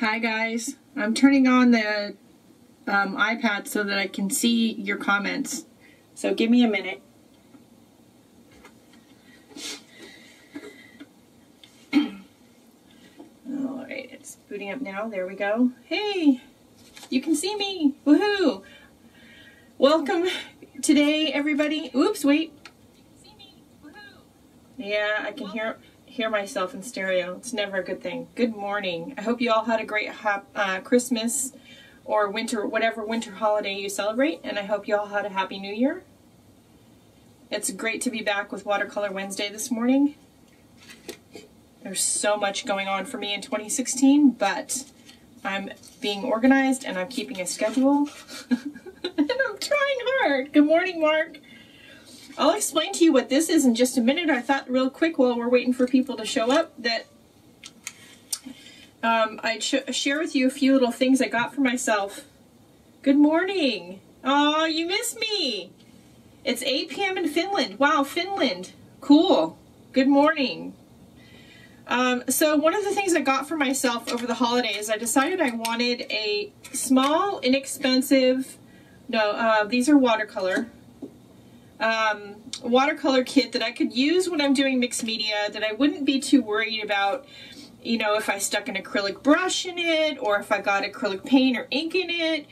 Hi guys, I'm turning on the iPad so that I can see your comments, so give me a minute. Alright, it's booting up now, there we go. Hey, you can see me, woohoo! Welcome today everybody, oops wait. You can see me, woohoo! Yeah, I can hear myself in stereo. It's never a good thing. Good morning. I hope you all had a great Christmas or winter, whatever winter holiday you celebrate, and I hope you all had a happy new year. It's great to be back with Watercolor Wednesday this morning. There's so much going on for me in 2016, but I'm being organized and I'm keeping a schedule and I'm trying hard. Good morning, Mark. I'll explain to you what this is in just a minute. I thought real quick while we're waiting for people to show up that I'd share with you a few little things I got for myself. Good morning. Oh, you miss me. It's 8 p.m. in Finland. Wow, Finland. Cool. Good morning. So one of the things I got for myself over the holidays, I decided I wanted a small, inexpensive, these are watercolor. Watercolor kit that I could use when I'm doing mixed media, that I wouldn't be too worried about, you know, if I stuck an acrylic brush in it or if I got acrylic paint or ink in it,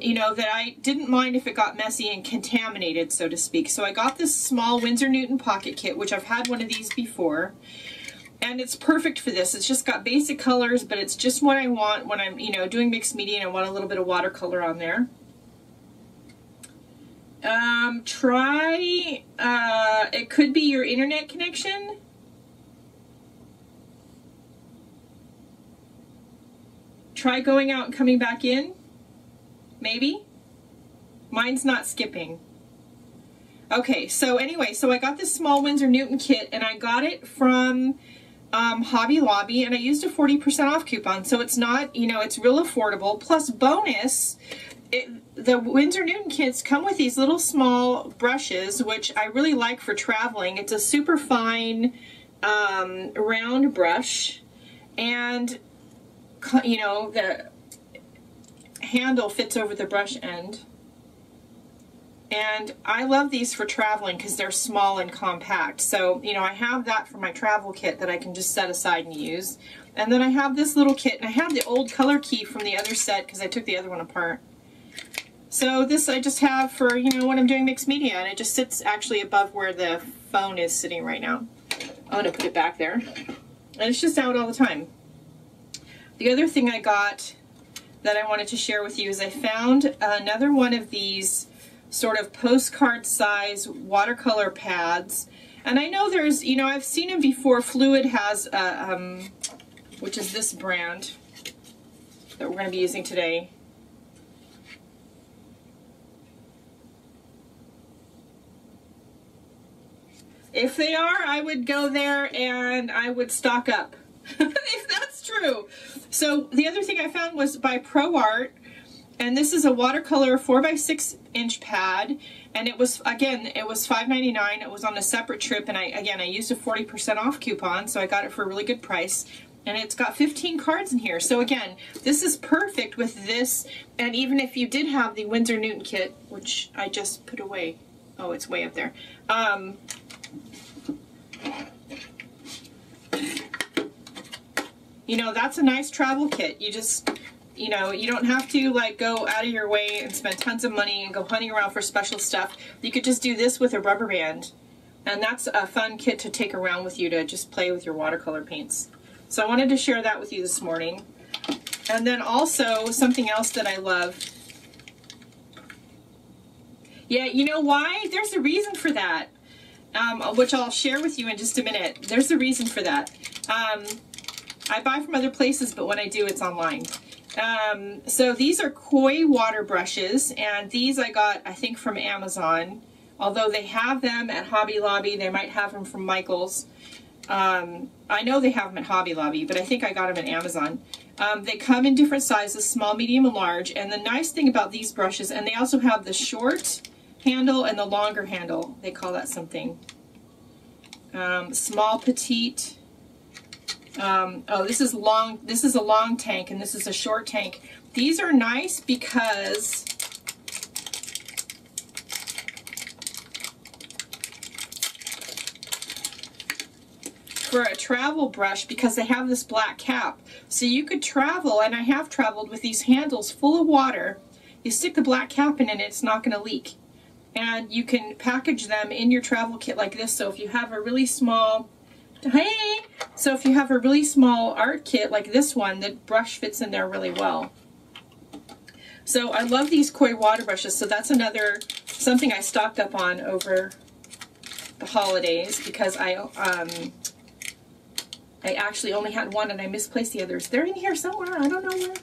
you know, that I didn't mind if it got messy and contaminated, so to speak. So I got this small Winsor Newton pocket kit, which I've had one of these before, and it's perfect for this. It's just got basic colors, but it's just what I want when I'm, you know, doing mixed media and I want a little bit of watercolor on there. It could be your internet connection. Try going out and coming back in. Maybe. Mine's not skipping. Okay, so anyway, so I got this small Winsor Newton kit and I got it from Hobby Lobby, and I used a 40% off coupon, so it's not, you know, it's real affordable. Plus bonus, the Winsor Newton kits come with these little small brushes, which I really like for traveling. It's a super fine round brush, and you know, the handle fits over the brush end. And I love these for traveling because they're small and compact. So, you know, I have that for my travel kit that I can just set aside and use. And then I have this little kit, and I have the old color key from the other set because I took the other one apart. So this I just have for, you know, when I'm doing mixed media, and it just sits actually above where the phone is sitting right now. I'm going to put it back there. And it's just out all the time. The other thing I got that I wanted to share with you is I found another one of these sort of postcard size watercolor pads. And I know there's, you know, I've seen them before. Fluid has, which is this brand that we're going to be using today. If they are, I would go there and I would stock up, if that's true. So the other thing I found was by ProArt, and this is a watercolor 4x6 inch pad, and it was, again, it was $5.99. It was on a separate trip, and I used a 40% off coupon, so I got it for a really good price. And it's got 15 cards in here. So again, this is perfect with this, and even if you did have the Winsor Newton kit, which I just put away. Oh, it's way up there. You know, that's a nice travel kit. You just, you know, you don't have to like go out of your way and spend tons of money and go hunting around for special stuff. You could just do this with a rubber band, and that's a fun kit to take around with you to just play with your watercolor paints. So I wanted to share that with you this morning. And then also something else that I love. Yeah, you know why? There's a reason for that. Which I'll share with you in just a minute. There's a reason for that. I buy from other places, but when I do, it's online. So these are Koi water brushes, and these I got, I think, from Amazon. Although they have them at Hobby Lobby, they might have them from Michaels. I know they have them at Hobby Lobby, but I think I got them at Amazon. They come in different sizes, small, medium, and large. And the nice thing about these brushes, and they also have the short handle and the longer handle, they call that something. Small, petite, Oh, this is long. This is a long tank, and this is a short tank. These are nice because for a travel brush, because they have this black cap. So you could travel, and I have traveled with these handles full of water. You stick the black cap in and it's not going to leak. And you can package them in your travel kit like this. So if you have a really small, hey! So if you have a really small art kit like this one, the brush fits in there really well. So I love these Koi water brushes. So that's another, something I stocked up on over the holidays, because I actually only had one and I misplaced the others. They're in here somewhere, I don't know where.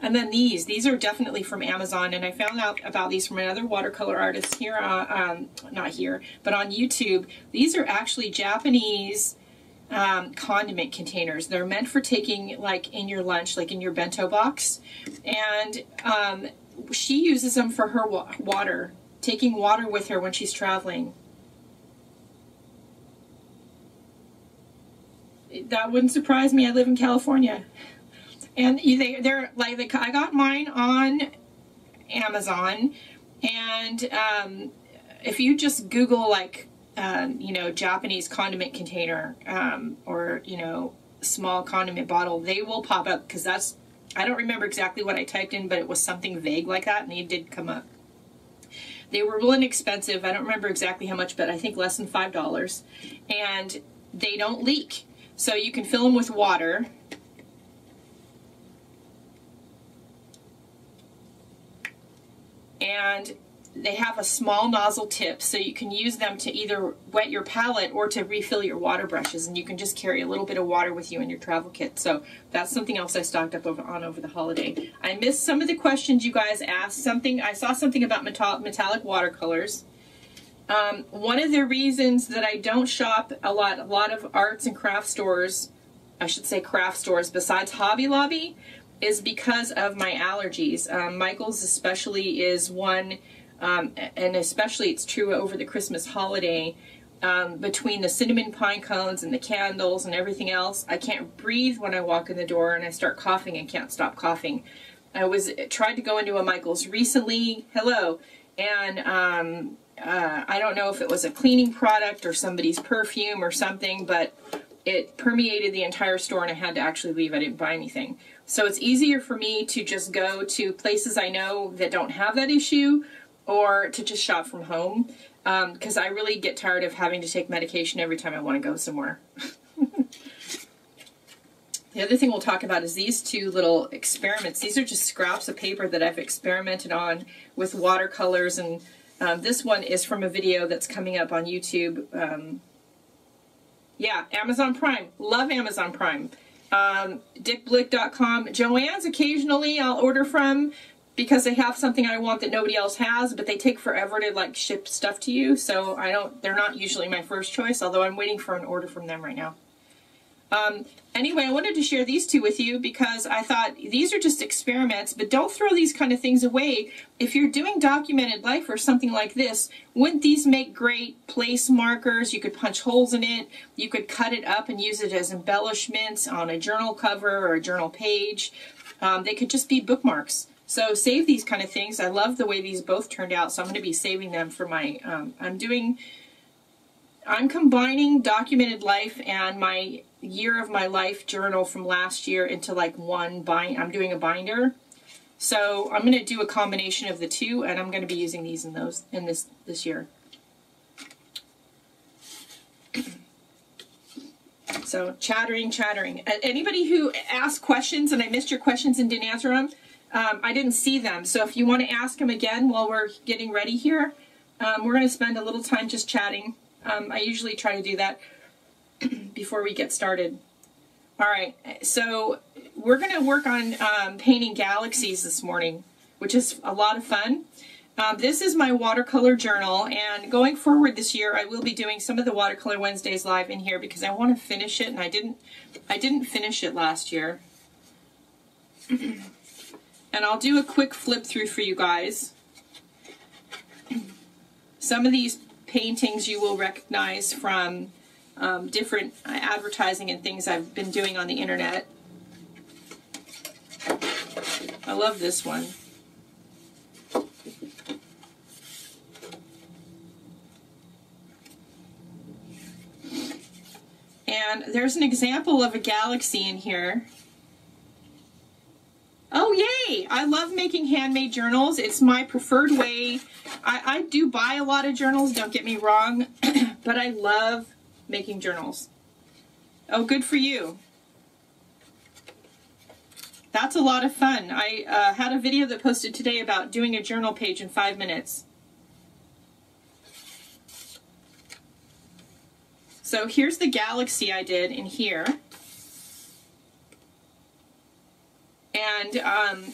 And then these are definitely from Amazon, and I found out about these from another watercolor artist here, not here, but on YouTube. These are actually Japanese condiment containers. They're meant for taking like in your lunch, like in your bento box. And she uses them for her water, taking water with her when she's traveling. That wouldn't surprise me, I live in California. And they're like, I got mine on Amazon, and if you just Google like, you know, Japanese condiment container or, you know, small condiment bottle, they will pop up, because that's, I don't remember exactly what I typed in, but it was something vague like that, and they did come up. They were real inexpensive. I don't remember exactly how much, but I think less than $5, and they don't leak. So you can fill them with water. And they have a small nozzle tip, so you can use them to either wet your palette or to refill your water brushes, and you can just carry a little bit of water with you in your travel kit. So that's something else I stocked up on over the holiday. I missed some of the questions you guys asked. I saw something about metallic watercolors. One of the reasons that I don't shop a lot of arts and craft stores, I should say craft stores, besides Hobby Lobby, is because of my allergies. Michaels especially is one, and especially it's true over the Christmas holiday, between the cinnamon pine cones and the candles and everything else, I can't breathe when I walk in the door, and I start coughing and can't stop coughing. I tried to go into a Michaels recently, hello, and I don't know if it was a cleaning product or somebody's perfume or something, but it permeated the entire store and I had to actually leave. I didn't buy anything. So it's easier for me to just go to places I know that don't have that issue, or to just shop from home, because I really get tired of having to take medication every time I want to go somewhere. The other thing we'll talk about is these two little experiments. These are just scraps of paper that I've experimented on with watercolors, and this one is from a video that's coming up on YouTube. Yeah, Amazon Prime. Love Amazon Prime. DickBlick.com. Joann's occasionally I'll order from, because they have something I want that nobody else has, but they take forever to like ship stuff to you, so I don't, they're not usually my first choice, although I'm waiting for an order from them right now. Anyway, I wanted to share these two with you because I thought these are just experiments, but don't throw these kind of things away. If you're doing documented life or something like this, wouldn't these make great place markers? You could punch holes in it. You could cut it up and use it as embellishments on a journal cover or a journal page. They could just be bookmarks. So save these kind of things. I love the way these both turned out, so I'm going to be saving them for my, I'm combining documented life and my year of my life journal from last year into like one bind. I'm doing a binder, so I'm going to do a combination of the two, and I'm going to be using these in those in this year. So chattering. Anybody who asked questions and I missed your questions and didn't answer them, I didn't see them. So if you want to ask them again while we're getting ready here, we're going to spend a little time just chatting. I usually try to do that before we get started. All right, so we're going to work on painting galaxies this morning, which is a lot of fun. This is my watercolor journal, and going forward this year, I will be doing some of the Watercolor Wednesdays live in here because I want to finish it, and I didn't finish it last year. And I'll do a quick flip through for you guys. Some of these paintings you will recognize from different advertising and things I've been doing on the internet. I love this one. And there's an example of a galaxy in here. Oh, yay! I love making handmade journals. It's my preferred way. I do buy a lot of journals, don't get me wrong, but I love making journals. Oh, good for you. That's a lot of fun. I had a video that posted today about doing a journal page in 5 minutes. So here's the galaxy I did in here. And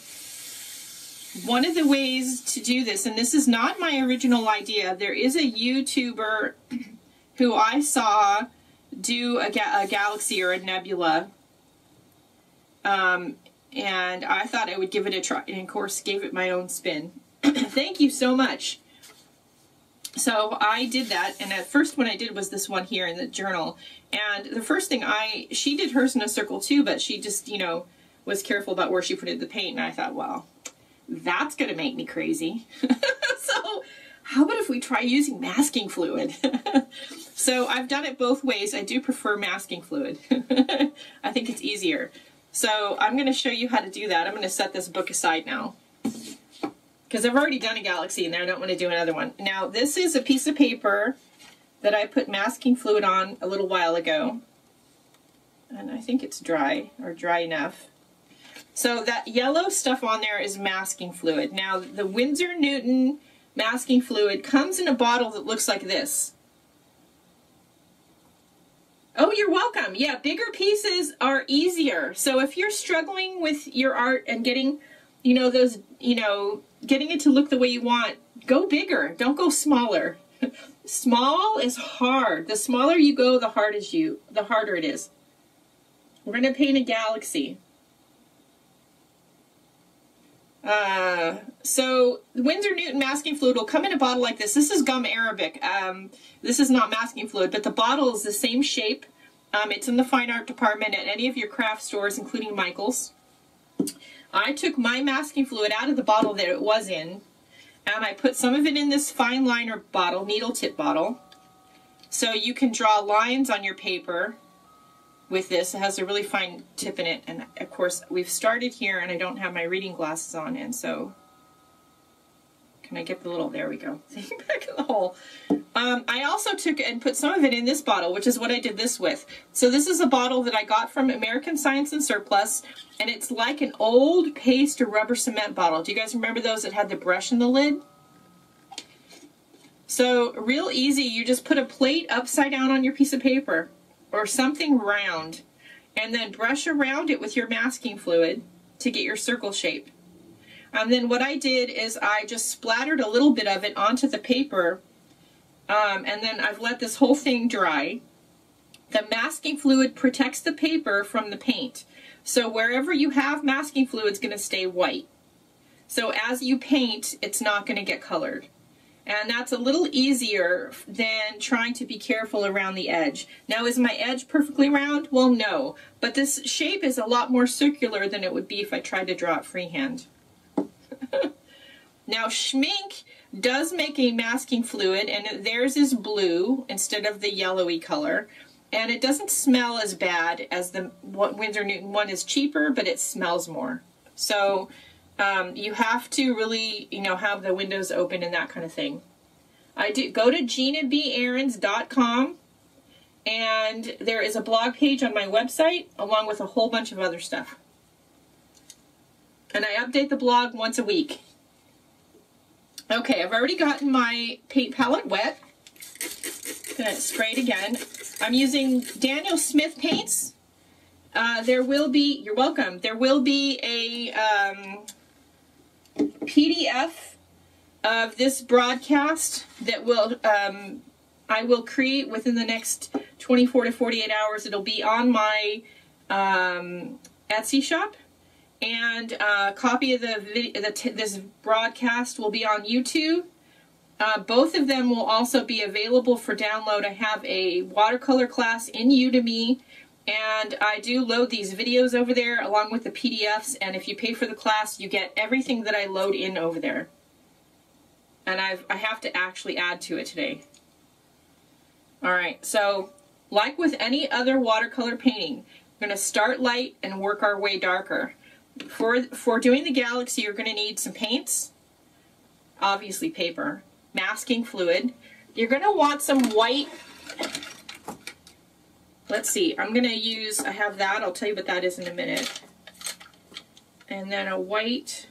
one of the ways to do this, and this is not my original idea, there is a YouTuber who I saw do a galaxy or a nebula. And I thought I would give it a try, and of course gave it my own spin. Thank you so much. So I did that, and at first one I did was this one here in the journal. And the first thing she did hers in a circle too, but she just, you know, was careful about where she put in the paint, and I thought, well, that's gonna make me crazy. So how about if we try using masking fluid? So I've done it both ways. I do prefer masking fluid. I think it's easier. So I'm gonna show you how to do that. I'm gonna set this book aside now, because I've already done a galaxy in there, I don't want to do another one. Now this is a piece of paper that I put masking fluid on a little while ago, and I think it's dry, or dry enough. So that yellow stuff on there is masking fluid. Now the Winsor Newton masking fluid comes in a bottle that looks like this. Oh, you're welcome. Yeah, bigger pieces are easier. So if you're struggling with your art and getting, you know, those, you know, getting it to look the way you want, go bigger. Don't go smaller. Small is hard. The smaller you go, the harder it is. We're going to paint a galaxy. So Winsor Newton masking fluid will come in a bottle like this. This is gum arabic. This is not masking fluid, but the bottle is the same shape. It's in the fine art department at any of your craft stores, including Michaels. I took my masking fluid out of the bottle that it was in, and I put some of it in this fine liner bottle, needle tip bottle. So you can draw lines on your paper with this. It has a really fine tip in it, and of course we've started here, and I don't have my reading glasses on, and so can I get the little, there we go, back in the hole. I also took and put some of it in this bottle, which is what I did this with. So this is a bottle that I got from American Science and Surplus, and it's like an old paste or rubber cement bottle. Do you guys remember those that had the brush in the lid? So real easy, you just put a plate upside down on your piece of paper or something round, and then brush around it with your masking fluid to get your circle shape. And then what I did is I just splattered a little bit of it onto the paper, and then I've let this whole thing dry. The masking fluid protects the paper from the paint, so wherever you have masking fluid is going to stay white. So as you paint, it's not going to get colored. And that's a little easier than trying to be careful around the edge. Now, is my edge perfectly round? Well, no. But this shape is a lot more circular than it would be if I tried to draw it freehand. Now, Schmincke does make a masking fluid, and theirs is blue instead of the yellowy color. And it doesn't smell as bad as the Winsor Newton one. Is cheaper, but it smells more. So you have to really, you know, have the windows open and that kind of thing. I do go to GinaBAarons.com, and there is a blog page on my website along with a whole bunch of other stuff. And I update the blog once a week. Okay, I've already gotten my paint palette wet. I'm gonna spray it again. I'm using Daniel Smith paints. There will be, you're welcome, there will be a PDF of this broadcast that will I will create within the next 24 to 48 hours. It'll be on my Etsy shop, and a copy of this broadcast will be on YouTube, Both of them will also be available for download. I have a watercolor class in Udemy, and I do load these videos over there along with the PDFs, and if you pay for the class, you get everything that I load in over there. And I have to actually add to it today. Alright, so like with any other watercolor painting, we're going to start light and work our way darker. For doing the galaxy, you're going to need some paints, obviously paper, masking fluid. You're going to want some white. Let's see, I'm going to use, I have that, I'll tell you what that is in a minute. And then a white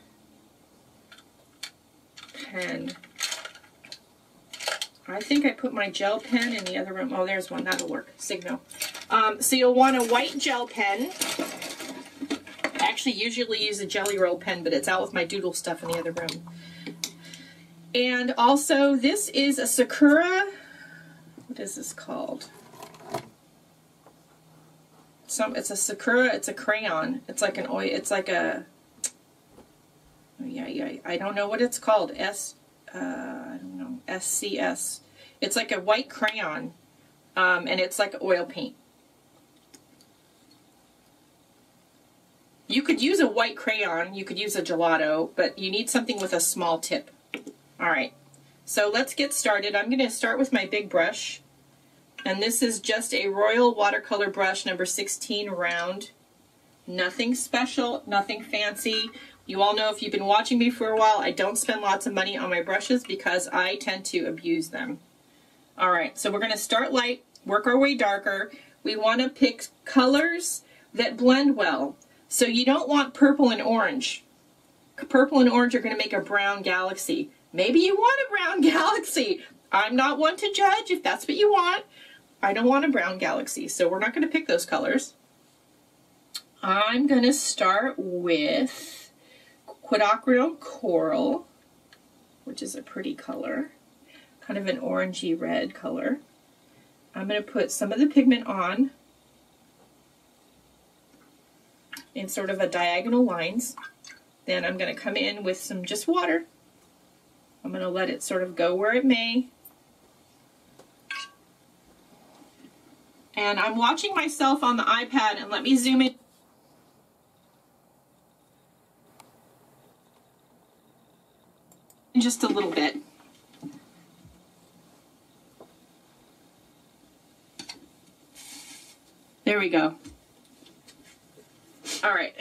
pen. I think I put my gel pen in the other room. Oh, there's one, that'll work, Signo. So you'll want a white gel pen. I actually usually use a Gelly Roll pen, but it's out with my doodle stuff in the other room. And also, this is a Sakura, what is this called? It's a Sakura, it's a crayon. It's like an oil, it's like a, I don't know what it's called. I don't know, SCS. It's like a white crayon, and it's like oil paint. You could use a white crayon, you could use a gelato, but you need something with a small tip. Alright, so let's get started. I'm going to start with my big brush, and this is just a Royal watercolor brush, number 16 round. Nothing special, nothing fancy. You all know if you've been watching me for a while, I don't spend lots of money on my brushes because I tend to abuse them. Alright, so we're going to start light, work our way darker. We want to pick colors that blend well. So you don't want purple and orange. Purple and orange are going to make a brown galaxy. Maybe you want a brown galaxy. I'm not one to judge if that's what you want. I don't want a brown galaxy, so we're not going to pick those colors. I'm going to start with Quinacridone Coral, which is a pretty color, kind of an orangey red color. I'm going to put some of the pigment on in sort of a diagonal lines. Then I'm going to come in with some just water. I'm going to let it sort of go where it may. And I'm watching myself on the iPad, and let me zoom in. Just a little bit. There we go. All right.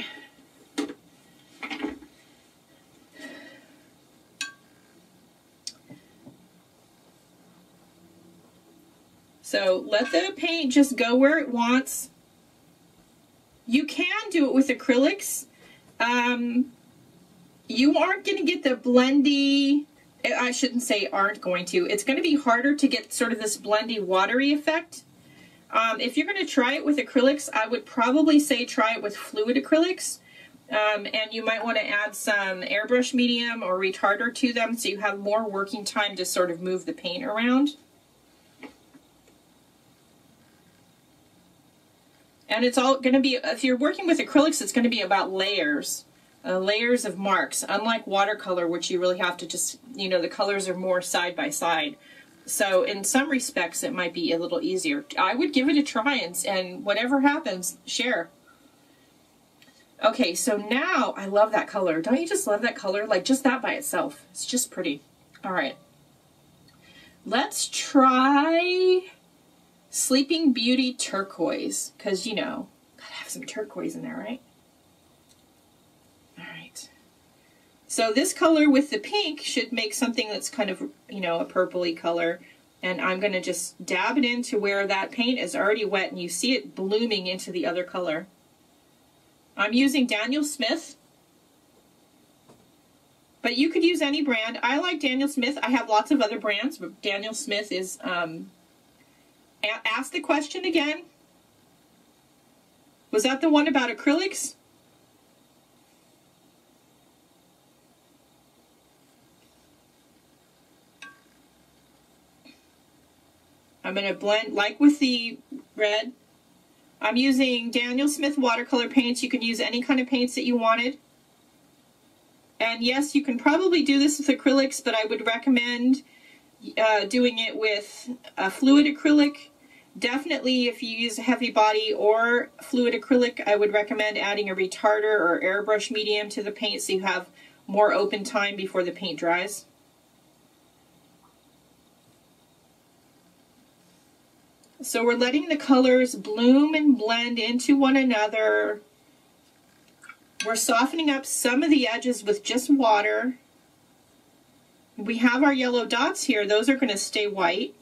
So let the paint just go where it wants. You can do it with acrylics. You aren't going to get the blendy, I shouldn't say aren't going to, it's going to be harder to get sort of this blendy watery effect. If you're going to try it with acrylics, I would probably say try it with fluid acrylics, and you might want to add some airbrush medium or retarder to them so you have more working time to sort of move the paint around. And it's all going to be, if you're working with acrylics, it's going to be about layers. Layers of marks, unlike watercolor, which you really have to just, you know, the colors are more side by side. So in some respects, it might be a little easier. I would give it a try, and whatever happens, share. Okay, so now I love that color. Don't you just love that color? Like just that by itself. It's just pretty. All right. Let's try Sleeping Beauty turquoise, because, you know, gotta have some turquoise in there, right? So this color with the pink should make something that's kind of, you know, a purpley color. And I'm going to just dab it into where that paint is already wet and you see it blooming into the other color. I'm using Daniel Smith, but you could use any brand. I like Daniel Smith. I have lots of other brands, but Daniel Smith is, ask the question again. Was that the one about acrylics? I'm going to blend, like with the red, I'm using Daniel Smith watercolor paints. You can use any kind of paints that you wanted. And yes, you can probably do this with acrylics, but I would recommend doing it with a fluid acrylic. Definitely if you use a heavy body or fluid acrylic, I would recommend adding a retarder or airbrush medium to the paint so you have more open time before the paint dries. So we're letting the colors bloom and blend into one another. We're softening up some of the edges with just water. We have our yellow dots here. Those are going to stay white.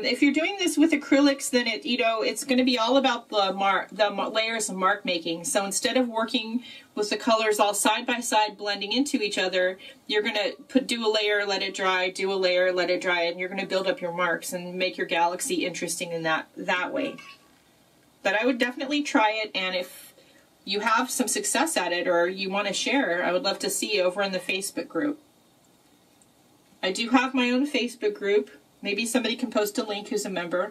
If you're doing this with acrylics, then it, you know, it's going to be all about the layers of mark making. So instead of working with the colors all side by side blending into each other, you're going to do a layer, let it dry, do a layer, let it dry, and you're going to build up your marks and make your galaxy interesting in that way. But I would definitely try it, and if you have some success at it or you want to share, I would love to see you over in the Facebook group. I do have my own Facebook group. Maybe somebody can post a link who's a member.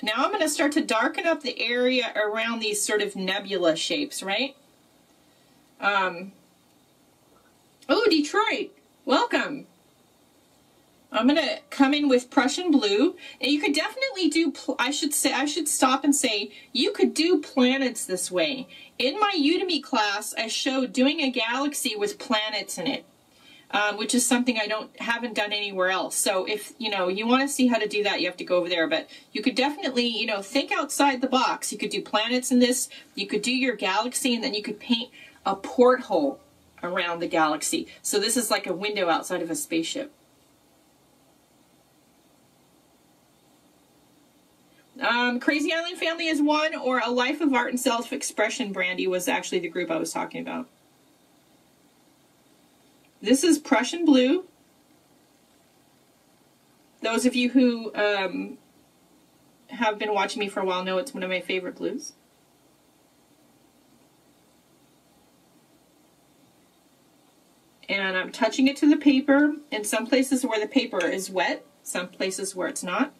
Now I'm going to start to darken up the area around these sort of nebula shapes, right? Oh, Detroit! Welcome! I'm going to come in with Prussian blue. And you could definitely do, I should stop and say, you could do planets this way. In my Udemy class, I showed doing a galaxy with planets in it. Which is something I haven't done anywhere else. So if, you know, you want to see how to do that, you have to go over there. But you could definitely, you know, think outside the box. You could do planets in this. You could do your galaxy, and then you could paint a porthole around the galaxy. So this is like a window outside of a spaceship. Crazy Island Family is one, or A Life of Art and Self-Expression, Brandy, was actually the group I was talking about. This is Prussian blue. Those of you who have been watching me for a while know it's one of my favorite blues. And I'm touching it to the paper in some places where the paper is wet, some places where it's not.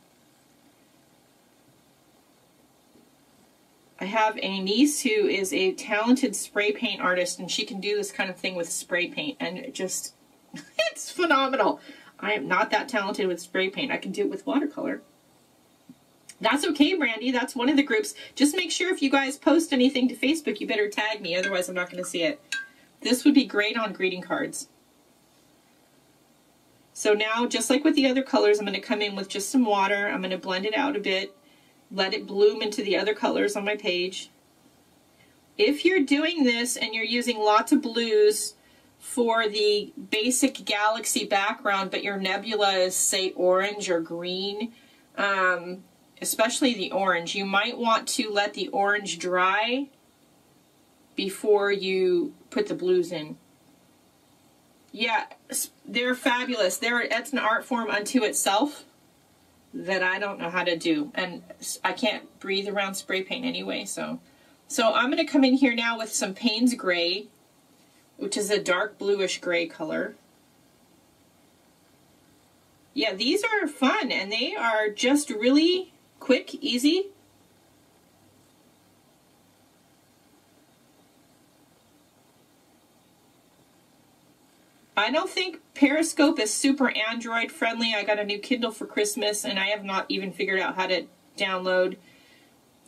I have a niece who is a talented spray paint artist, and she can do this kind of thing with spray paint, and it just, it's phenomenal. I am not that talented with spray paint. I can do it with watercolor. That's okay, Brandy. That's one of the groups. Just make sure if you guys post anything to Facebook, you better tag me, otherwise I'm not going to see it. This would be great on greeting cards. So now, just like with the other colors, I'm going to come in with just some water. I'm going to blend it out a bit. Let it bloom into the other colors on my page. If you're doing this and you're using lots of blues for the basic galaxy background, but your nebula is, say, orange or green, especially the orange, you might want to let the orange dry before you put the blues in. Yeah, they're fabulous. That's an art form unto itself that I don't know how to do, and I can't breathe around spray paint anyway, so I'm going to come in here now with some Payne's Gray, which is a dark bluish gray color. Yeah, these are fun, and they are just really quick, easy. I don't think Periscope is super Android friendly. I got a new Kindle for Christmas, and I have not even figured out how to download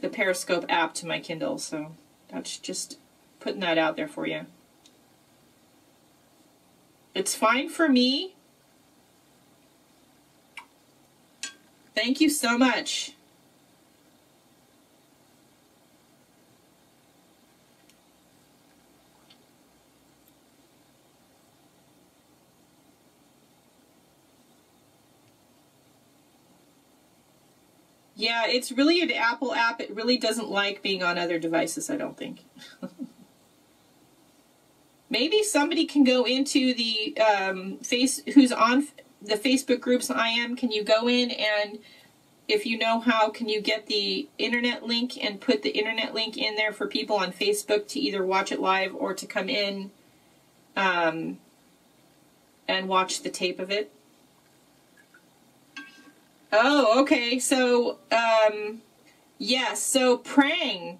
the Periscope app to my Kindle, so that's just putting that out there for you. It's fine for me. Thank you so much. Yeah, it's really an Apple app. It really doesn't like being on other devices, I don't think. Maybe somebody can go into the who's on the Facebook groups I am. Can you go in, and if you know how, can you get the internet link and put the internet link in there for people on Facebook to either watch it live or to come in and watch the tape of it? Oh, okay, so, yes, so Prang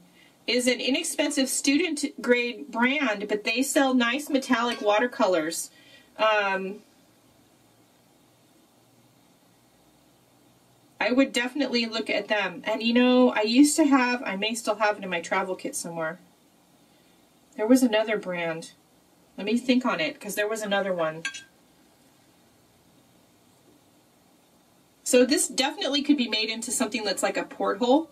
is an inexpensive student grade brand, but they sell nice metallic watercolors. I would definitely look at them. And you know, I used to have, I may still have it in my travel kit somewhere. There was another brand. Let me think on it, because there was another one. So this definitely could be made into something that's like a porthole.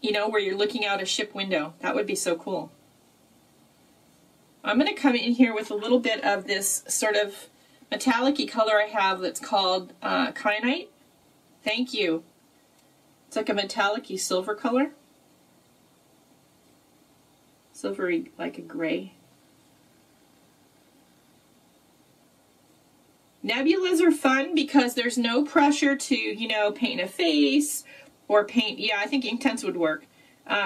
You know, where you're looking out a ship window. That would be so cool. I'm going to come in here with a little bit of this sort of metallic-y color I have that's called kyanite. Thank you. It's like a metallic-y silver color. Silvery, like a gray. Nebulas are fun because there's no pressure to, you know, paint a face or paint, yeah, I think ink tints would work.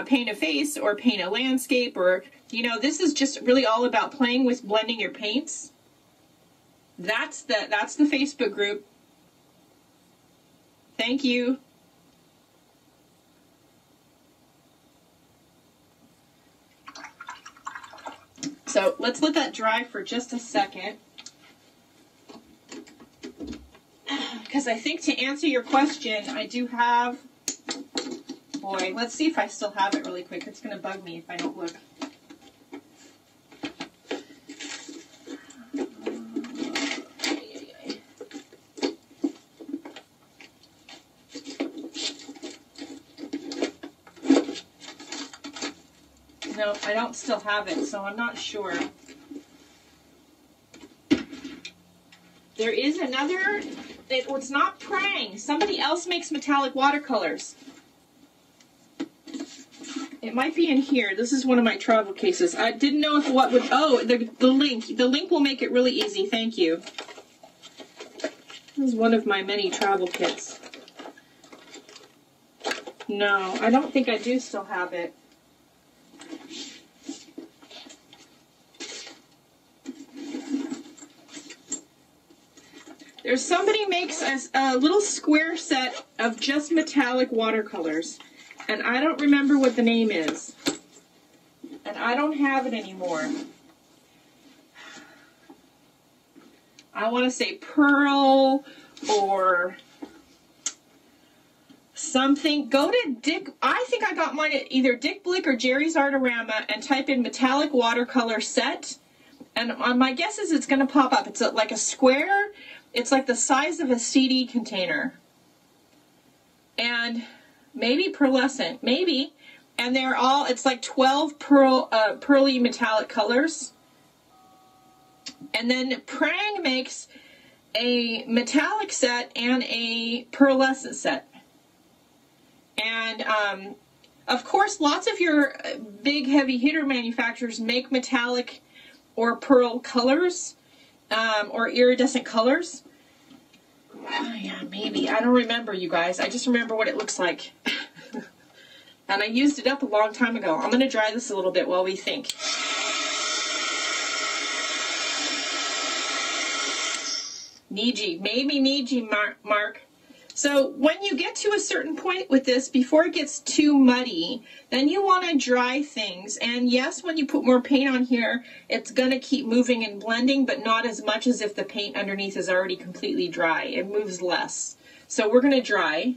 Paint a face or paint a landscape or, you know, this is just really all about playing with blending your paints. That's the Facebook group. Thank you. So let's let that dry for just a second. Because I think to answer your question, I do have, boy, let's see if I still have it really quick. It's going to bug me if I don't look. No, I don't still have it, so I'm not sure. There is another, it's not Prang. Somebody else makes metallic watercolors. It might be in here. This is one of my travel cases. I didn't know if what would, oh, the link. The link will make it really easy. Thank you. This is one of my many travel kits. No, I don't think I do still have it. There's somebody makes a little square set of just metallic watercolors, and I don't remember what the name is, and I don't have it anymore. I want to say Pearl or something. Go to Dick, I think I got mine at either Dick Blick or Jerry's Artorama, and type in metallic watercolor set, and my guess is it's going to pop up. It's like a square. It's like the size of a CD container. And maybe pearlescent, maybe. And they're all, it's like 12 pearly metallic colors. And then Prang makes a metallic set and a pearlescent set. And of course, lots of your big heavy hitter manufacturers make metallic or pearl colors. Or iridescent colors. Oh, yeah, maybe. I don't remember, you guys. I just remember what it looks like. And I used it up a long time ago. I'm going to dry this a little bit while we think. Niji. Maybe Niji, Mark. So when you get to a certain point with this, before it gets too muddy, then you want to dry things. And yes, when you put more paint on here, it's going to keep moving and blending, but not as much as if the paint underneath is already completely dry. It moves less. So we're going to dry.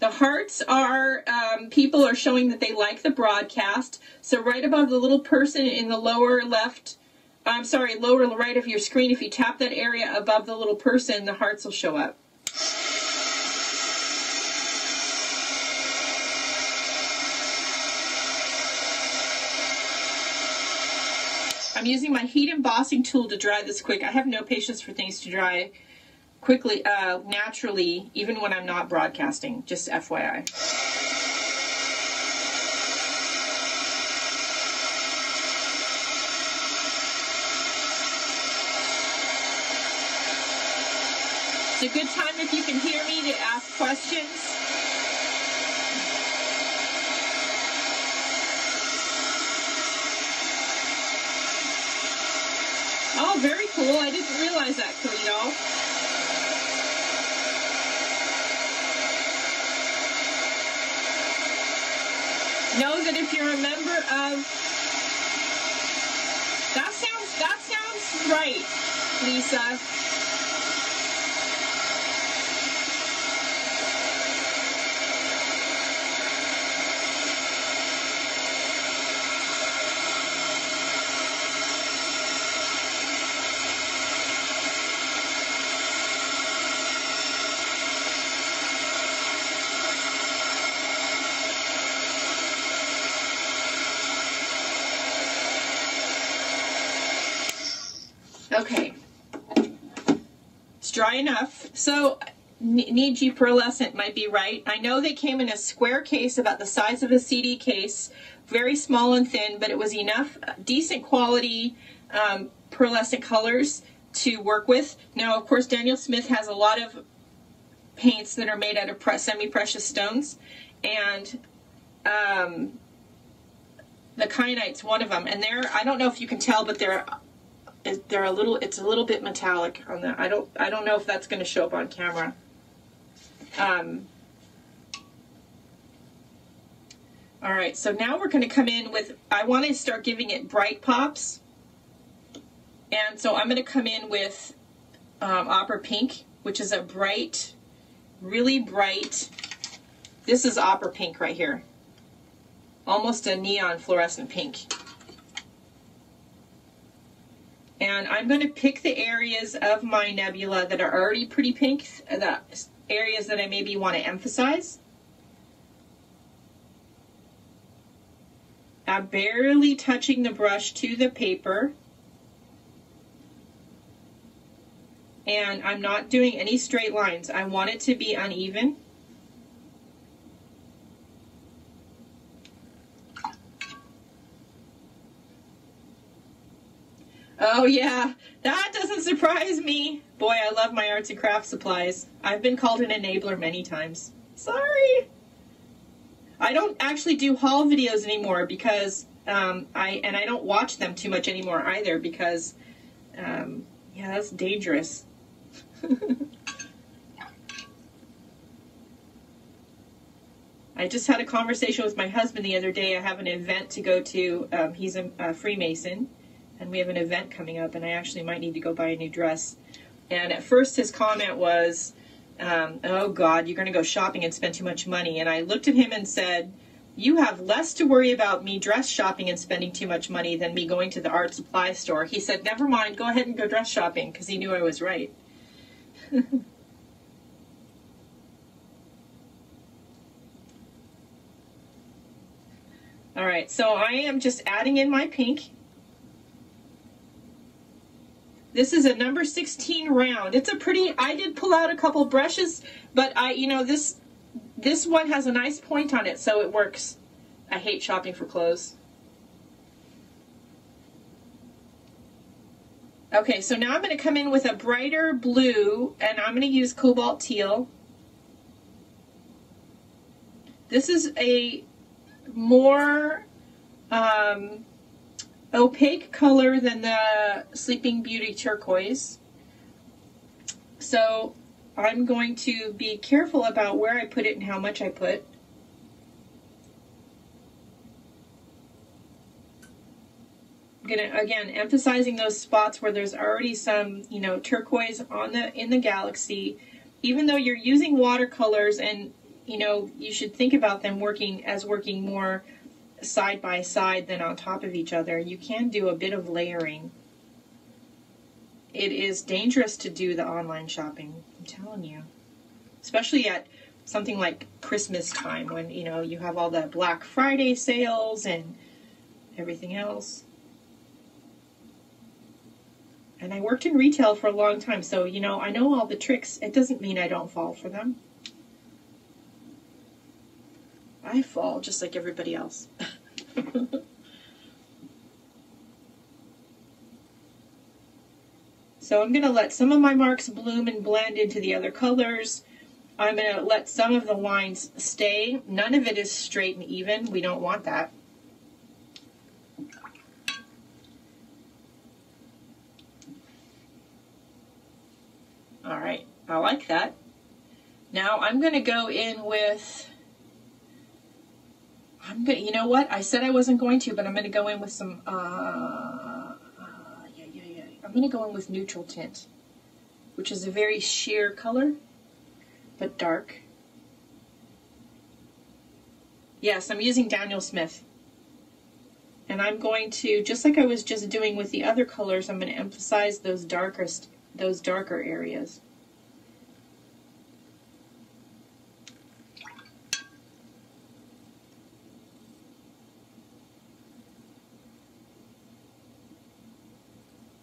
The hearts are, people are showing that they like the broadcast. So right above the little person in the lower left, I'm sorry, lower right of your screen, if you tap that area above the little person, the hearts will show up. I'm using my heat embossing tool to dry this quick. I have no patience for things to dry quickly, naturally, even when I'm not broadcasting, just FYI. It's a good time if you can hear me to ask questions. Oh, very cool. I didn't realize that, Koi, y'all. Know that if you're a member of... That sounds right, Lisa. Okay, it's dry enough. So Niji pearlescent might be right. I know they came in a square case about the size of a CD case, very small and thin, but it was enough decent quality pearlescent colors to work with. Now, of course, Daniel Smith has a lot of paints that are made out of semi-precious stones, and the kyanite's one of them. And they're, I don't know if you can tell, but they're a little, it's a little bit metallic on that. I don't know if that's going to show up on camera. All right, so now we're going to come in with, I want to start giving it bright pops. And so I'm going to come in with opera pink, which is a bright, really bright, this is opera pink right here. Almost a neon fluorescent pink. And I'm going to pick the areas of my nebula that are already pretty pink, the areas that I maybe want to emphasize. I'm barely touching the brush to the paper. And I'm not doing any straight lines. I want it to be uneven. Oh yeah, that doesn't surprise me. Boy, I love my arts and crafts supplies. I've been called an enabler many times. Sorry. I don't actually do haul videos anymore because I don't watch them too much anymore either because yeah, that's dangerous. I just had a conversation with my husband the other day. I have an event to go to. He's a Freemason. And we have an event coming up, and I actually might need to go buy a new dress. And at first his comment was, oh God, you're going to go shopping and spend too much money. And I looked at him and said, you have less to worry about me dress shopping and spending too much money than me going to the art supply store. He said, never mind, go ahead and go dress shopping, because he knew I was right. All right, so I am just adding in my pink. This is a number 16 round. It's a pretty, I did pull out a couple brushes, but I, you know, this one has a nice point on it, so it works. I hate shopping for clothes. Okay, so now I'm going to come in with a brighter blue, and I'm going to use cobalt teal. This is a more, opaque color than the Sleeping Beauty turquoise. So I'm going to be careful about where I put it and how much I put. I'm gonna, again, emphasizing those spots where there's already some, you know, turquoise on the in the galaxy. Even though you're using watercolors and, you know, you should think about them working more side by side than on top of each other. You can do a bit of layering. It is dangerous to do the online shopping, I'm telling you. Especially at something like Christmas time when, you know, you have all the Black Friday sales and everything else. And I worked in retail for a long time, so, you know, I know all the tricks. It doesn't mean I don't fall for them. I fall just like everybody else. So I'm going to let some of my marks bloom and blend into the other colors. I'm going to let some of the lines stay. None of it is straight and even. We don't want that. All right, I like that. Now I'm going to go in with I'm gonna, you know what? I said I wasn't going to, but I'm gonna go in with some. I'm gonna go in with neutral tint, which is a very sheer color, but dark. Yes, I'm using Daniel Smith. And I'm going to, just like I was just doing with the other colors, I'm going to emphasize those darker areas.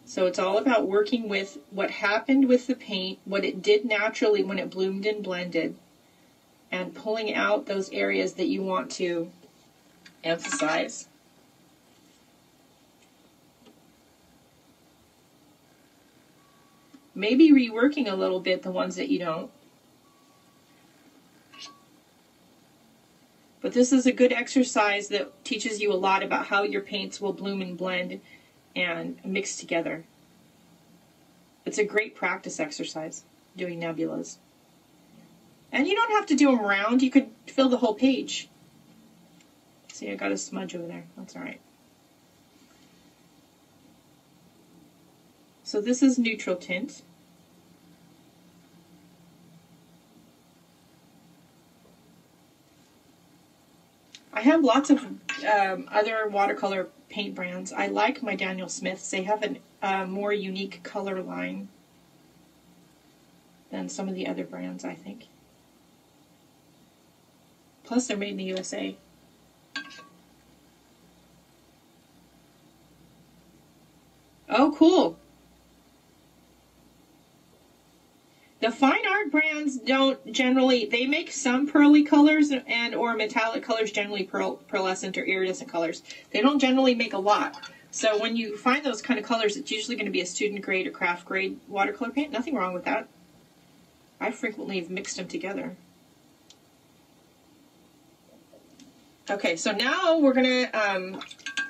So it's all about working with what happened with the paint, what it did naturally when it bloomed and blended, and pulling out those areas that you want to emphasize. Maybe reworking a little bit the ones that you don't. But this is a good exercise that teaches you a lot about how your paints will bloom and blend and mix together. It's a great practice exercise, doing nebulas. And you don't have to do them round. You could fill the whole page. See, I got a smudge over there. That's all right. So this is neutral tint. I have lots of other watercolor paint brands. I like my Daniel Smiths. They have a more unique color line than some of the other brands, I think. Plus, they're made in the USA. Oh, cool. The fine art brands don't generally, they make some pearly colors and or metallic colors, generally pearlescent or iridescent colors. They don't generally make a lot. So when you find those kind of colors, it's usually going to be a student grade or craft grade watercolor paint. Nothing wrong with that. I frequently have mixed them together. Okay, so now we're going to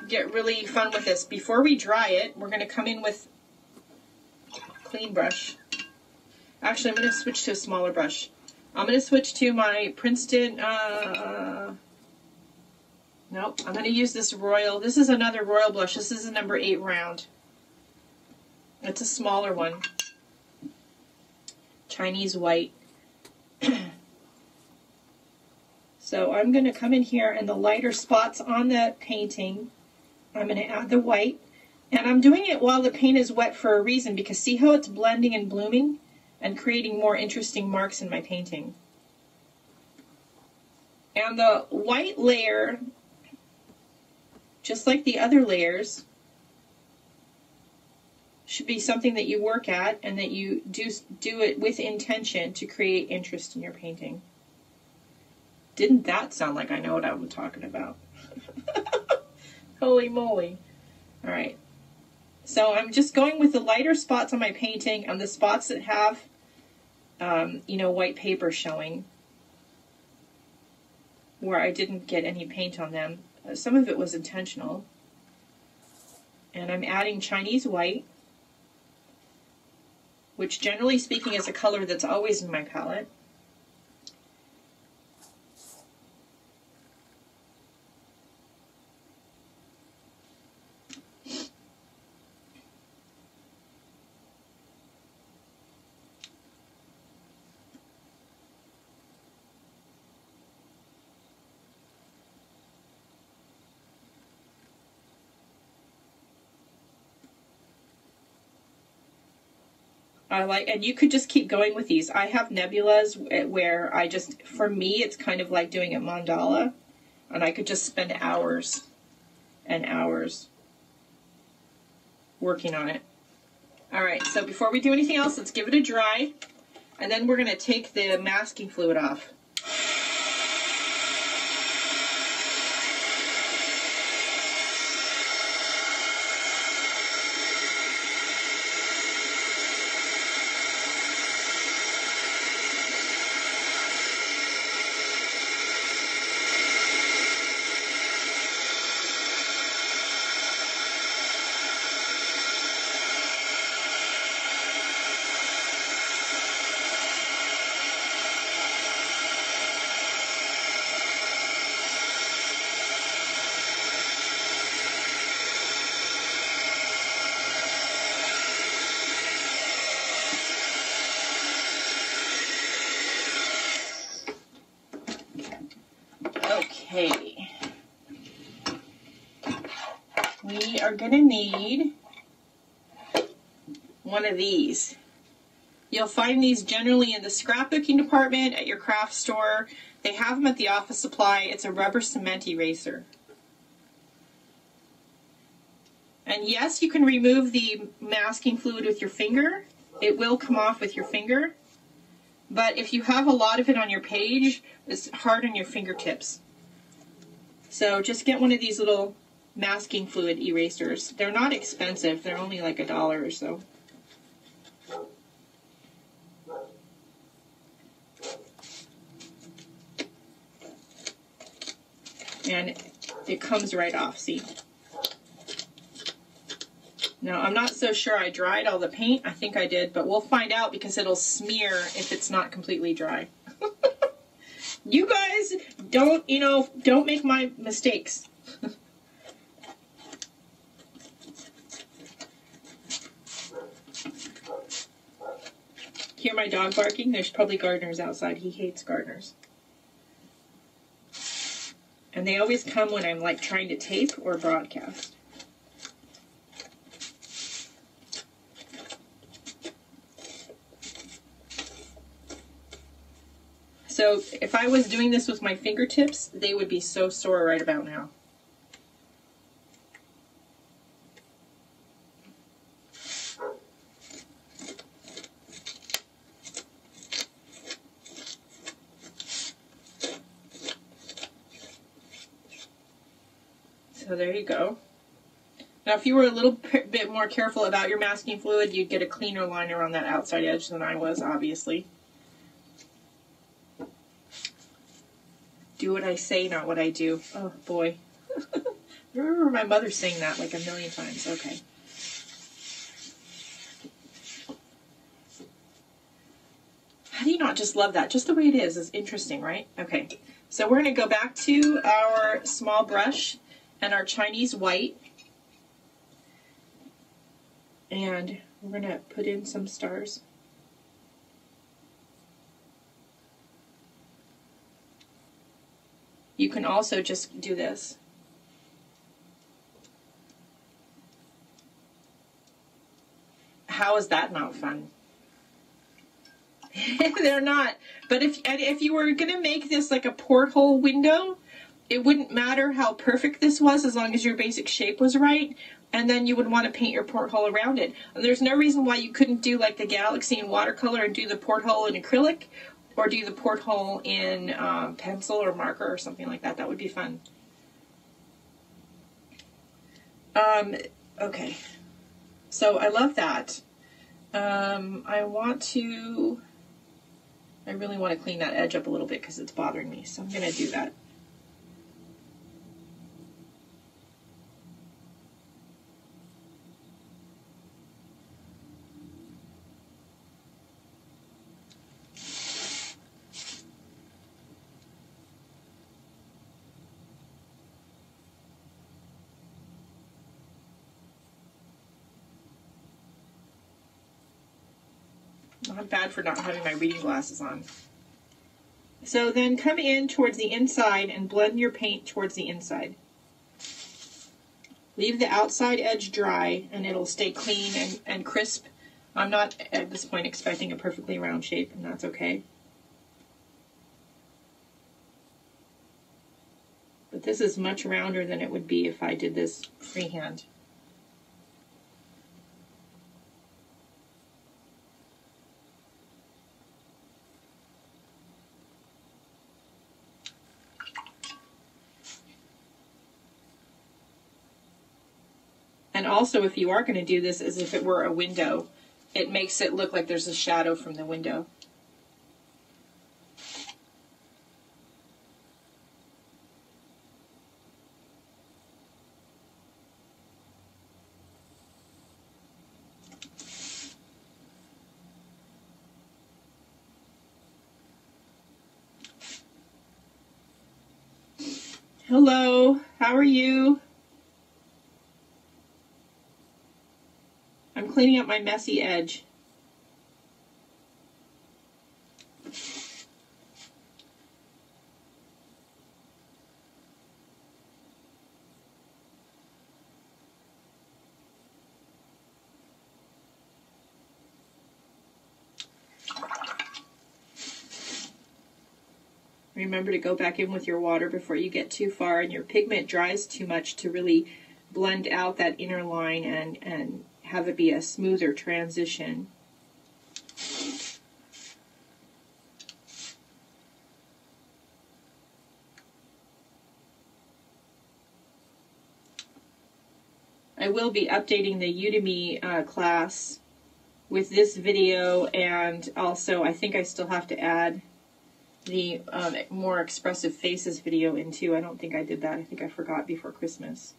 get really fun with this. Before we dry it, we're going to come in with a clean brush. Actually, I'm going to switch to a smaller brush. I'm going to switch to my Princeton, nope, I'm going to use this Royal. This is another Royal blush. This is a number 8 round. It's a smaller one. Chinese white. So I'm going to come in here and the lighter spots on the painting, I'm going to add the white. And I'm doing it while the paint is wet for a reason, because see how it's blending and blooming? And creating more interesting marks in my painting. And the white layer, just like the other layers, should be something that you work at and that you do it with intention to create interest in your painting. Didn't that sound like I know what I'm talking about? Holy moly. All right. So I'm just going with the lighter spots on my painting and the spots that have you know, white paper showing, where I didn't get any paint on them. Some of it was intentional. And I'm adding Chinese white, which generally speaking is a color that's always in my palette. I like, and you could just keep going with these. I have nebulas where I just, for me, it's kind of like doing a mandala, and I could just spend hours and hours working on it. All right, so before we do anything else, let's give it a dry, and then we're gonna take the masking fluid off. Okay. We are going to need one of these. You'll find these generally in the scrapbooking department at your craft store. They have them at the office supply. It's a rubber cement eraser. And yes, you can remove the masking fluid with your finger. It will come off with your finger. But if you have a lot of it on your page, it's hard on your fingertips. So just get one of these little masking fluid erasers. They're not expensive. They're only like $1 or so. And it comes right off, see? Now, I'm not so sure I dried all the paint. I think I did, but we'll find out because it'll smear if it's not completely dry. You guys don't, you know, don't make my mistakes. Hear my dog barking? There's probably gardeners outside. He hates gardeners. And they always come when I'm like trying to tape or broadcast. So if I was doing this with my fingertips, they would be so sore right about now. So there you go. Now if you were a little bit more careful about your masking fluid, you'd get a cleaner line around that outside edge than I was, obviously. Do what I say, not what I do. Oh boy. I remember my mother saying that like a million times. Okay. How do you not just love that? Just the way it is interesting, right? Okay. So we're going to go back to our small brush and our Chinese white. And we're going to put in some stars. You can also just do this. How is that not fun? They're not. But if you were gonna make this like a porthole window, it wouldn't matter how perfect this was as long as your basic shape was right, and then you would want to paint your porthole around it. And there's no reason why you couldn't do like the galaxy in watercolor and do the porthole in acrylic. Or do the porthole in pencil or marker or something like that. That would be fun. Okay. So I love that. I really want to clean that edge up a little bit because it's bothering me. So I'm going to do that. I'm bad for not having my reading glasses on. So then come in towards the inside and blend your paint towards the inside. Leave the outside edge dry and it'll stay clean and crisp. I'm not at this point expecting a perfectly round shape, and that's okay. But this is much rounder than it would be if I did this freehand. And also, if you are going to do this as if it were a window, it makes it look like there's a shadow from the window. Hello, how are you? I'm cleaning up my messy edge. Remember to go back in with your water before you get too far and your pigment dries too much to really blend out that inner line and have it be a smoother transition. I will be updating the Udemy class with this video, and also I think I still have to add the more expressive faces video in too. I don't think I did that. I think I forgot before Christmas.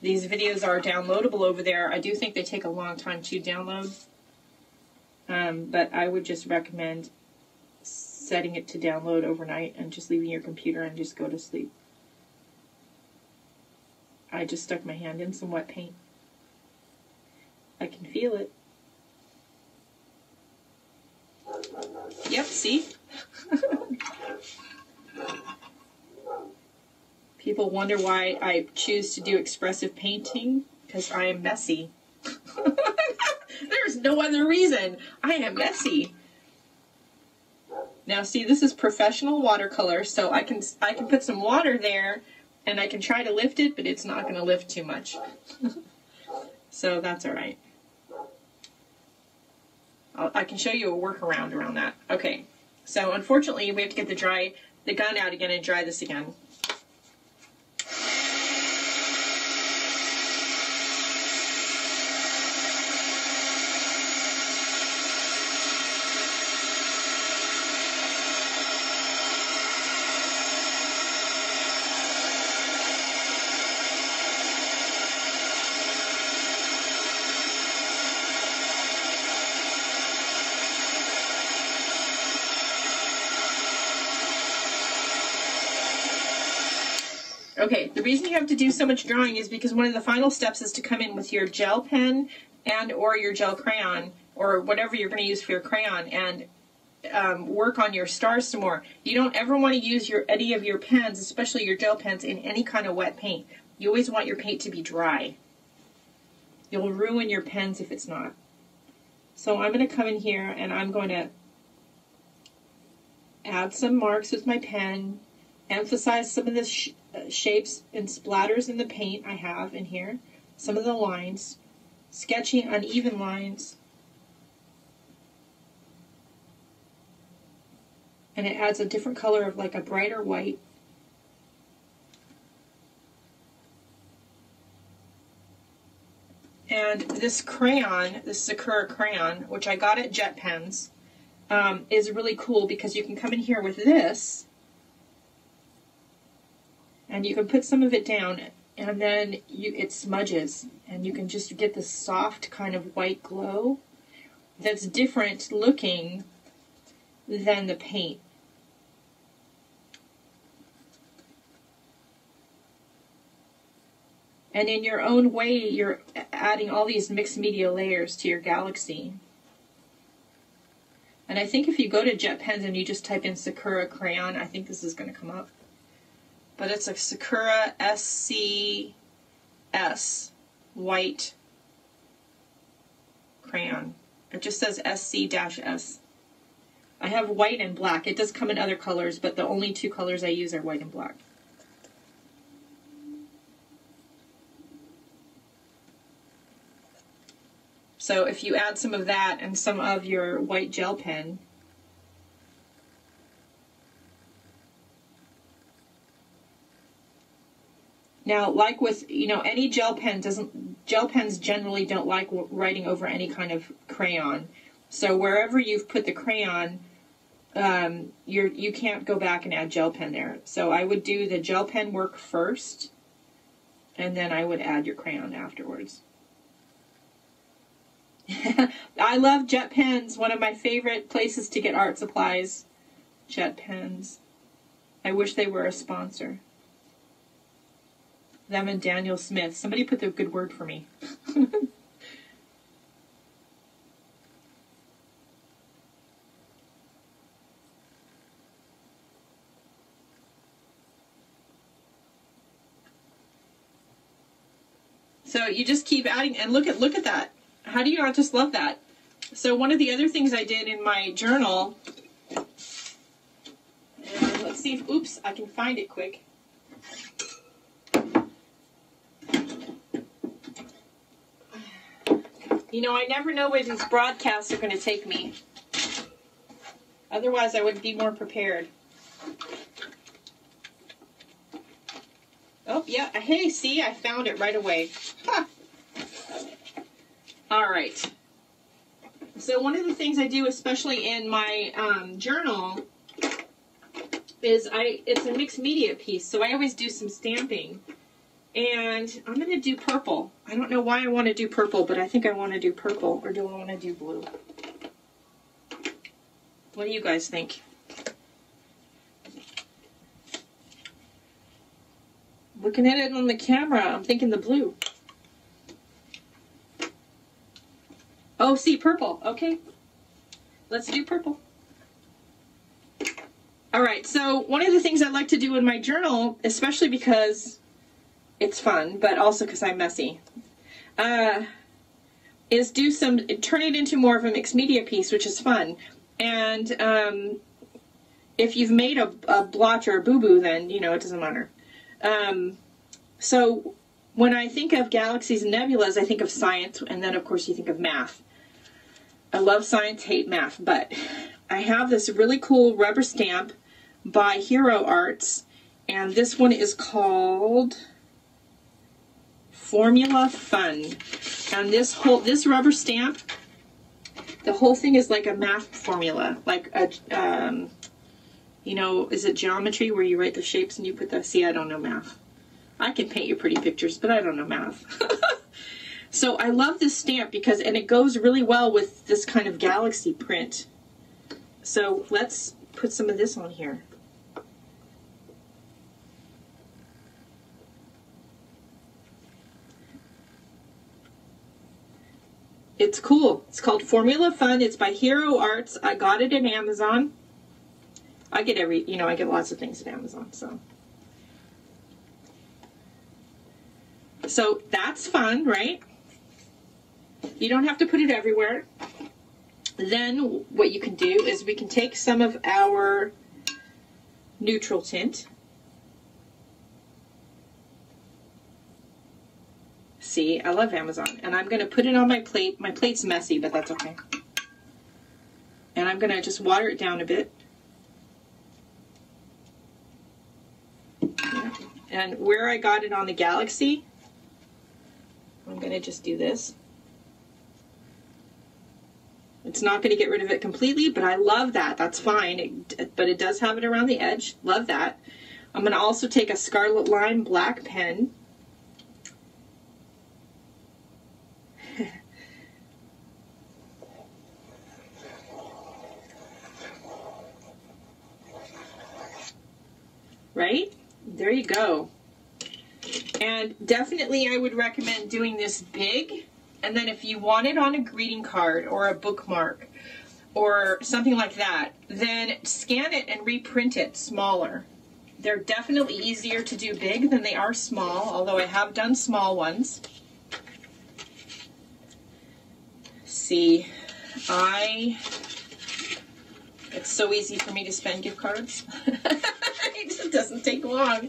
These videos are downloadable over there. I do think they take a long time to download, but I would just recommend setting it to download overnight and just leaving your computer and just go to sleep. I just stuck my hand in some wet paint. I can feel it. Yep, see? People wonder why I choose to do expressive painting, because I am messy. There's no other reason. I am messy. Now see, this is professional watercolor, so I can put some water there and I can try to lift it, but it's not going to lift too much. So that's all right. I can show you a workaround around that. Okay, so unfortunately we have to get the gun out again and dry this again. Okay, the reason you have to do so much drawing is because one of the final steps is to come in with your gel pen and or your gel crayon or whatever you're going to use for your crayon and work on your stars some more. You don't ever want to use any of your pens, especially your gel pens, in any kind of wet paint. You always want your paint to be dry. You'll ruin your pens if it's not. So I'm going to come in here and I'm going to add some marks with my pen, emphasize some of the shapes and splatters in the paint I have in here, some of the lines, sketching uneven lines, and it adds a different color of like a brighter white. And this crayon, this Sakura crayon, which I got at JetPens, is really cool because you can come in here with this and you can put some of it down, and then it smudges, and you can just get this soft kind of white glow that's different looking than the paint. And in your own way, you're adding all these mixed media layers to your galaxy. And I think if you go to JetPens and you just type in Sakura crayon, I think this is going to come up. But it's a Sakura SCS white crayon. It just says SC-S. I have white and black. It does come in other colors, but the only two colors I use are white and black. So if you add some of that and some of your white gel pen, now, like with, you know, any gel pen gel pens generally don't like writing over any kind of crayon. So wherever you've put the crayon, you can't go back and add gel pen there. So I would do the gel pen work first, and then I would add your crayon afterwards. I love JetPens, one of my favorite places to get art supplies, JetPens. I wish they were a sponsor. Them and Daniel Smith. Somebody put the good word for me. So you just keep adding, and look at that. How do you not just love that? So one of the other things I did in my journal, see if, oops, I can find it quick. You know, I never know where these broadcasts are going to take me. Otherwise, I would be more prepared. Oh, yeah. Hey, see, I found it right away. Huh. All right. So one of the things I do, especially in my journal, is it's a mixed media piece. So I always do some stamping. And I'm going to do purple. I don't know why I want to do purple, but I think I want to do purple. Or do I want to do blue? What do you guys think? Looking at it on the camera, I'm thinking the blue. Oh, see, purple. Okay. Let's do purple. All right, so one of the things I like to do in my journal, especially because it's fun, but also because I'm messy, is turn it into more of a mixed media piece, which is fun. And if you've made a blotch or a boo-boo, then, you know, it doesn't matter. So when I think of galaxies and nebulas, I think of science, and then, of course, you think of math. I love science, hate math, but I have this really cool rubber stamp by Hero Arts, and this one is called Formula Fun. And this rubber stamp, the whole thing is like a math formula, like a, you know, is it geometry where you write the shapes and you put the, see, I don't know math. I can paint you pretty pictures, but I don't know math. So I love this stamp because, and it goes really well with this kind of galaxy print. So let's put some of this on here. It's cool. It's called Formula Fun. It's by Hero Arts. I got it at Amazon. I get you know, I get lots of things at Amazon, so. So that's fun, right? You don't have to put it everywhere. Then what you can do is we can take some of our neutral tint. See, I love Amazon. And I'm going to put it on my plate. My plate's messy, but that's okay. And I'm going to just water it down a bit. And where I got it on the galaxy, I'm going to just do this. It's not going to get rid of it completely, but I love that. That's fine. But it does have it around the edge. Love that. I'm going to also take a Scarlet Lime black pen. Right? There you go. And definitely I would recommend doing this big, and then if you want it on a greeting card or a bookmark or something like that, then scan it and reprint it smaller. They're definitely easier to do big than they are small, although I have done small ones. See, it's so easy for me to spend gift cards. It just doesn't take long.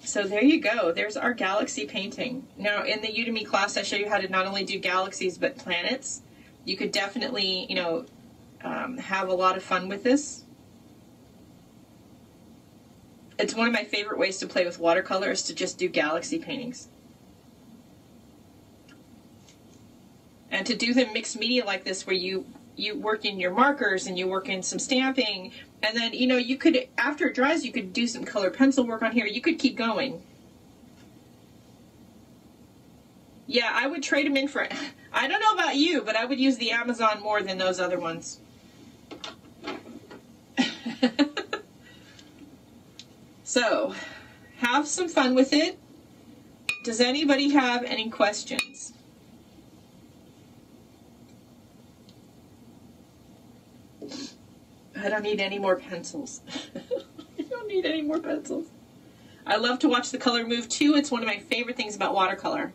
So there you go. There's our galaxy painting. Now, in the Udemy class, I show you how to not only do galaxies, but planets. You could definitely, you know, have a lot of fun with this. It's one of my favorite ways to play with watercolor is to just do galaxy paintings. And to do them mixed media like this where you work in your markers and you work in some stamping, and then, you know, you could, after it dries, you could do some color pencil work on here. You could keep going. Yeah, I would trade them in for, I don't know about you, but I would use the Amazon more than those other ones. So, have some fun with it. Does anybody have any questions? I don't need any more pencils. I don't need any more pencils. I love to watch the color move too. It's one of my favorite things about watercolor.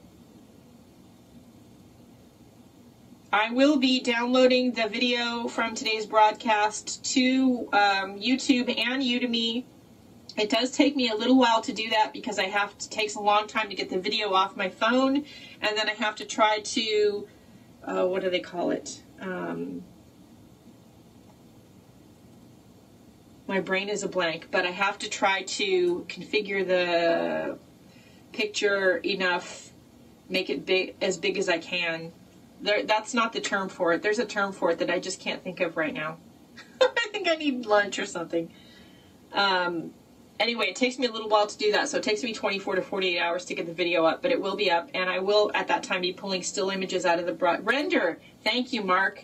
I will be downloading the video from today's broadcast to YouTube and Udemy. It does take me a little while to do that because I have to, it takes a long time to get the video off my phone, and then I have to try to, what do they call it? My brain is a blank, but I have to try to configure the picture enough, make it big as I can. There, that's not the term for it. There's a term for it that I just can't think of right now. I think I need lunch or something. Anyway, it takes me a little while to do that, so it takes me 24 to 48 hours to get the video up, but it will be up, and I will, at that time, be pulling still images out of the render. Thank you, Mark.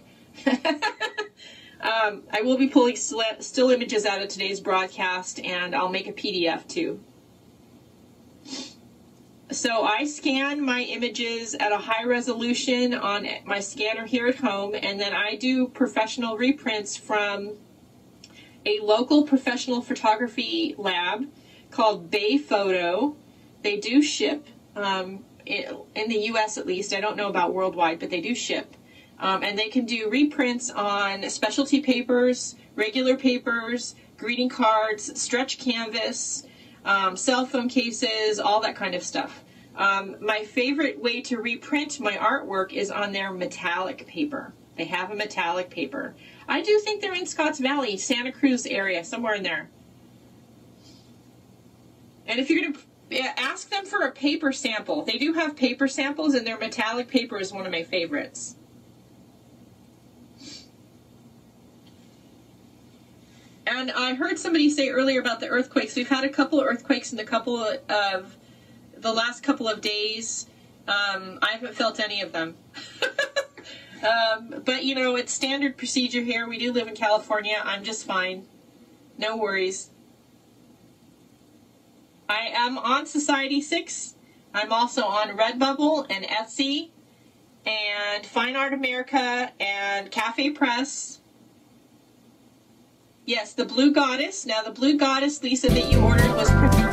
I will be pulling still images out of today's broadcast, and I'll make a PDF, too. So I scan my images at a high resolution on my scanner here at home, and then I do professional reprints from a local professional photography lab called Bay Photo. They do ship, in the US at least. I don't know about worldwide, but they do ship. And they can do reprints on specialty papers, regular papers, greeting cards, stretch canvas, cell phone cases, all that kind of stuff. My favorite way to reprint my artwork is on their metallic paper. They have a metallic paper. I do think they're in Scotts Valley, Santa Cruz area, somewhere in there. And if you're going to ask them for a paper sample, they do have paper samples, and their metallic paper is one of my favorites. And I heard somebody say earlier about the earthquakes. We've had a couple of earthquakes in the last couple of days. I haven't felt any of them. But, you know, it's standard procedure here. We do live in California. I'm just fine. No worries. I am on Society 6. I'm also on Redbubble and Etsy and Fine Art America and Cafe Press. Yes, the Blue Goddess. Now, the Blue Goddess, Lisa, that you ordered was...